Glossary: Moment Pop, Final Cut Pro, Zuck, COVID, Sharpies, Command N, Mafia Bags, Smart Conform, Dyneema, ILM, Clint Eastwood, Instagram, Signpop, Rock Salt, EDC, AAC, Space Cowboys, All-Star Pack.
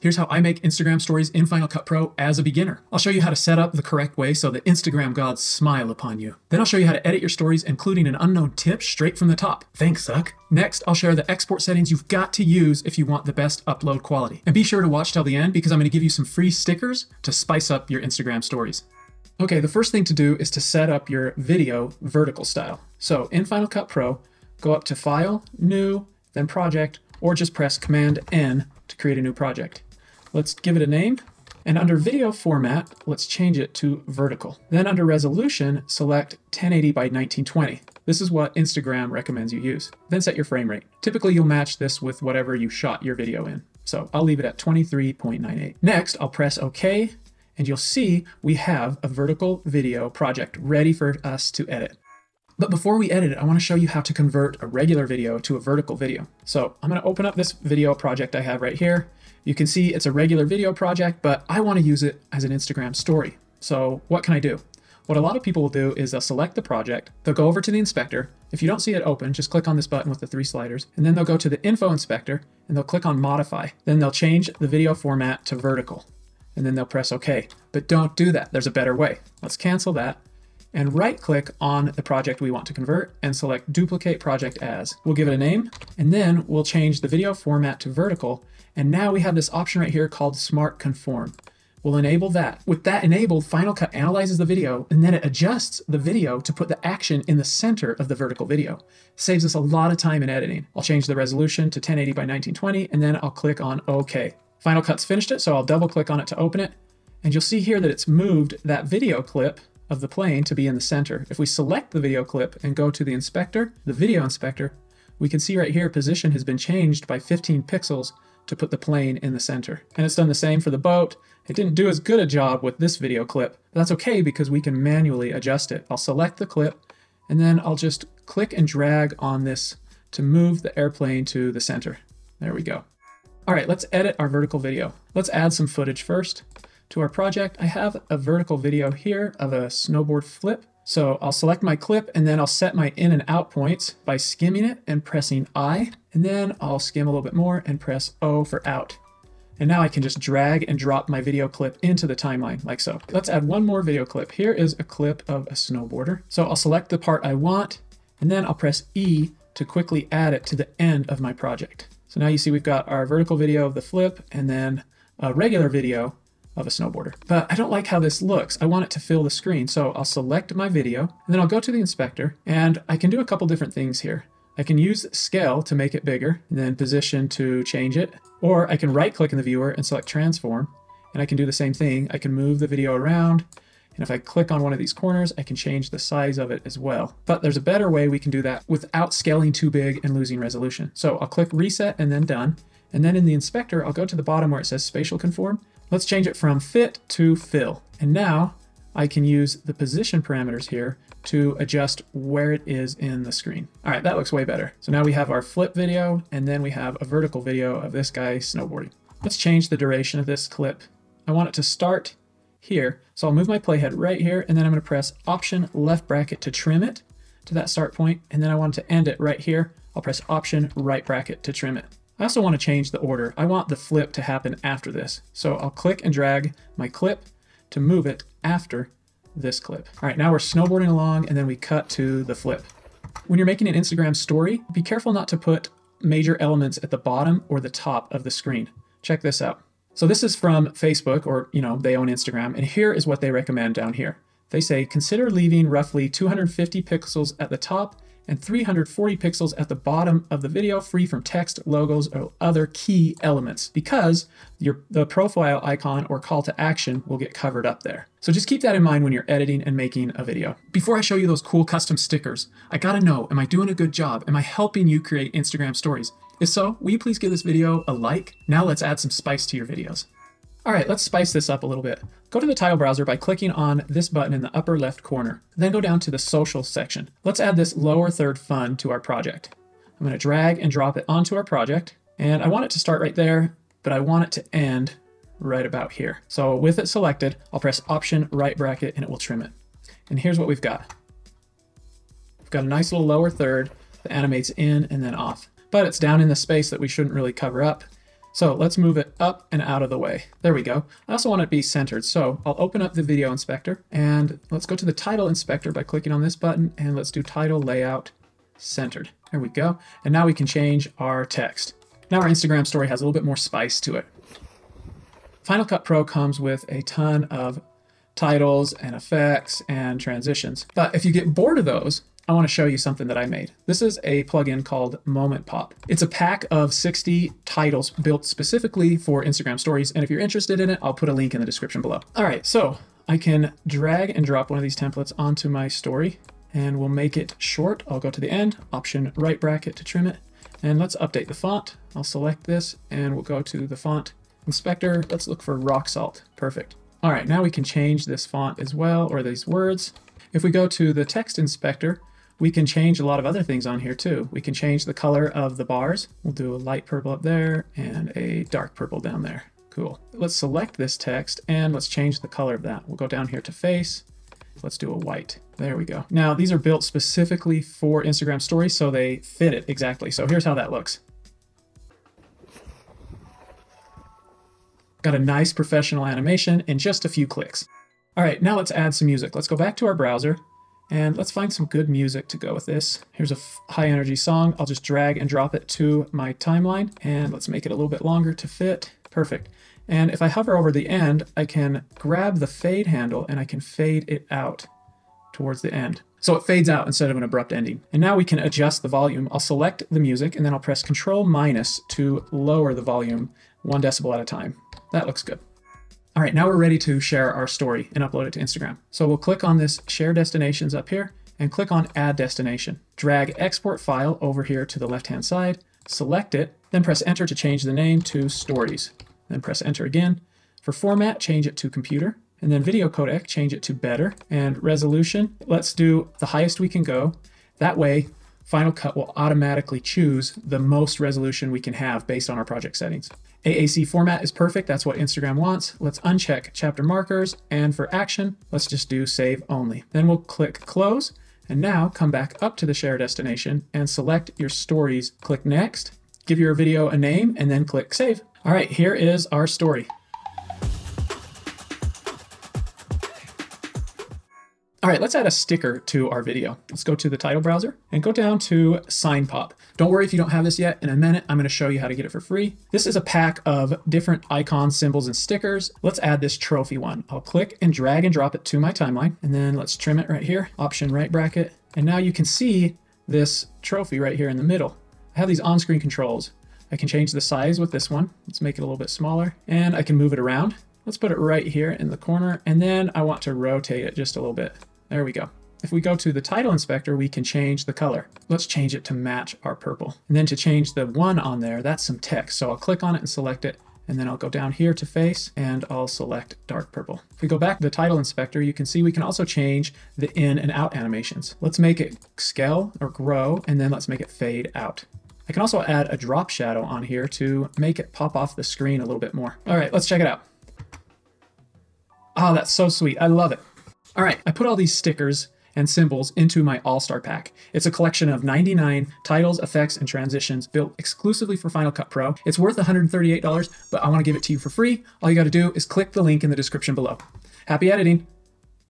Here's how I make Instagram stories in Final Cut Pro as a beginner. I'll show you how to set up the correct way so that Instagram gods smile upon you. Then I'll show you how to edit your stories, including an unknown tip straight from the top. Thanks, Zuck. Next, I'll share the export settings you've got to use if you want the best upload quality. And be sure to watch till the end because I'm going to give you some free stickers to spice up your Instagram stories. Okay, the first thing to do is to set up your video vertical style. So in Final Cut Pro, go up to File, New, then Project, or just press Command N to create a new project. Let's give it a name, and under video format, let's change it to vertical. Then under resolution, select 1080 by 1920. This is what Instagram recommends you use. Then set your frame rate. Typically, you'll match this with whatever you shot your video in. So I'll leave it at 23.98. Next, I'll press OK, and you'll see we have a vertical video project ready for us to edit. But before we edit it, I want to show you how to convert a regular video to a vertical video. So I'm going to open up this video project I have right here. You can see it's a regular video project, but I want to use it as an Instagram story. So what can I do? What a lot of people will do is they'll select the project, they'll go over to the inspector. If you don't see it open, just click on this button with the three sliders, and then they'll go to the info inspector and they'll click on modify. Then they'll change the video format to vertical and then they'll press OK. But don't do that. There's a better way. Let's cancel that and right-click on the project we want to convert and select Duplicate Project As. We'll give it a name, and then we'll change the video format to vertical, and now we have this option right here called Smart Conform. We'll enable that. With that enabled, Final Cut analyzes the video, and then it adjusts the video to put the action in the center of the vertical video. It saves us a lot of time in editing. I'll change the resolution to 1080 by 1920, and then I'll click on OK. Final Cut's finished it, so I'll double-click on it to open it, and you'll see here that it's moved that video clip of the plane to be in the center. If we select the video clip and go to the inspector, the video inspector, we can see right here position has been changed by 15 pixels to put the plane in the center. And it's done the same for the boat. It didn't do as good a job with this video clip, but that's okay because we can manually adjust it. I'll select the clip and then I'll just click and drag on this to move the airplane to the center. There we go. All right, let's edit our vertical video. Let's add some footage first. To our project, I have a vertical video here of a snowboard flip. So I'll select my clip and then I'll set my in and out points by skimming it and pressing I, and then I'll skim a little bit more and press O for out. And now I can just drag and drop my video clip into the timeline like so. Let's add one more video clip. Here is a clip of a snowboarder. So I'll select the part I want and then I'll press E to quickly add it to the end of my project. So now you see we've got our vertical video of the flip and then a regular video of a snowboarder. But I don't like how this looks. I want it to fill the screen. So I'll select my video and then I'll go to the inspector and I can do a couple different things here. I can use scale to make it bigger and then position to change it, or I can right click in the viewer and select transform. And I can do the same thing. I can move the video around. And if I click on one of these corners, I can change the size of it as well. But there's a better way we can do that without scaling too big and losing resolution. So I'll click reset and then done. And then in the inspector, I'll go to the bottom where it says spatial conform. Let's change it from fit to fill. And now I can use the position parameters here to adjust where it is in the screen. All right, that looks way better. So now we have our flip video and then we have a vertical video of this guy snowboarding. Let's change the duration of this clip. I want it to start here. So I'll move my playhead right here and then I'm gonna press Option left bracket to trim it to that start point. And then I want to end it right here. I'll press Option right bracket to trim it. I also want to change the order. I want the flip to happen after this. So I'll click and drag my clip to move it after this clip. All right, now we're snowboarding along and then we cut to the flip. When you're making an Instagram story, be careful not to put major elements at the bottom or the top of the screen. Check this out. So this is from Facebook, or they own Instagram, and here is what they recommend down here. They say, consider leaving roughly 250 pixels at the top and 340 pixels at the bottom of the video free from text, logos, or other key elements because the profile icon or call to action will get covered up there. So just keep that in mind when you're editing and making a video. Before I show you those cool custom stickers, I gotta know, am I doing a good job? Am I helping you create Instagram stories? If so, will you please give this video a like? Now let's add some spice to your videos. All right, let's spice this up a little bit. Go to the tile browser by clicking on this button in the upper left corner, then go down to the social section. Let's add this lower third fun to our project. I'm gonna drag and drop it onto our project, and I want it to start right there, but I want it to end right about here. So with it selected, I'll press Option right bracket and it will trim it. And here's what we've got. We've got a nice little lower third that animates in and then off, but it's down in the space that we shouldn't really cover up. So let's move it up and out of the way. There we go. I also want it to be centered, so I'll open up the video inspector and let's go to the title inspector by clicking on this button, and let's do title layout centered. There we go. And now we can change our text. Now our Instagram story has a little bit more spice to it. Final Cut Pro comes with a ton of titles and effects and transitions. But if you get bored of those, I want to show you something that I made. This is a plugin called Moment Pop. It's a pack of 60 titles built specifically for Instagram stories. And if you're interested in it, I'll put a link in the description below. All right, so I can drag and drop one of these templates onto my story and we'll make it short. I'll go to the end, option right bracket to trim it. And let's update the font. I'll select this and we'll go to the font inspector. Let's look for Rock Salt. Perfect. All right, now we can change this font as well, or these words. If we go to the text inspector, we can change a lot of other things on here too. We can change the color of the bars. We'll do a light purple up there and a dark purple down there. Cool. Let's select this text and let's change the color of that. We'll go down here to face. Let's do a white. There we go. Now these are built specifically for Instagram stories, so they fit it exactly. So here's how that looks. Got a nice professional animation in just a few clicks. All right, now let's add some music. Let's go back to our browser. And let's find some good music to go with this. Here's a high energy song. I'll just drag and drop it to my timeline, and let's make it a little bit longer to fit. Perfect. And if I hover over the end, I can grab the fade handle and I can fade it out towards the end. So it fades out instead of an abrupt ending. And now we can adjust the volume. I'll select the music and then I'll press Control- to lower the volume 1 decibel at a time. That looks good. All right, now we're ready to share our story and upload it to Instagram. So we'll click on this Share Destinations up here and click on Add Destination. Drag Export File over here to the left-hand side, select it, then press Enter to change the name to Stories. Then press Enter again. For format, change it to Computer. And then video codec, change it to Better. And resolution, let's do the highest we can go. That way, Final Cut will automatically choose the most resolution we can have based on our project settings. AAC format is perfect. That's what Instagram wants. Let's uncheck chapter markers. And for action, let's just do save only. Then we'll click close. And now come back up to the share destination and select your stories. Click next, give your video a name, and then click save. All right, here is our story. All right, let's add a sticker to our video. Let's go to the title browser and go down to Signpop. Don't worry if you don't have this yet. In a minute, I'm going to show you how to get it for free. This is a pack of different icons, symbols, and stickers. Let's add this trophy one. I'll click and drag and drop it to my timeline, and then let's trim it right here, option right bracket. And now you can see this trophy right here in the middle. I have these on-screen controls. I can change the size with this one. Let's make it a little bit smaller, and I can move it around. Let's put it right here in the corner, and then I want to rotate it just a little bit. There we go. If we go to the title inspector, we can change the color. Let's change it to match our purple. And then to change the one on there, that's some text. So I'll click on it and select it. And then I'll go down here to face and I'll select dark purple. If we go back to the title inspector, you can see we can also change the in and out animations. Let's make it scale or grow, and then let's make it fade out. I can also add a drop shadow on here to make it pop off the screen a little bit more. All right, let's check it out. Oh, that's so sweet. I love it. All right, I put all these stickers and symbols into my All-Star Pack. It's a collection of 99 titles, effects, and transitions built exclusively for Final Cut Pro. It's worth $138, but I want to give it to you for free. All you got to do is click the link in the description below. Happy editing!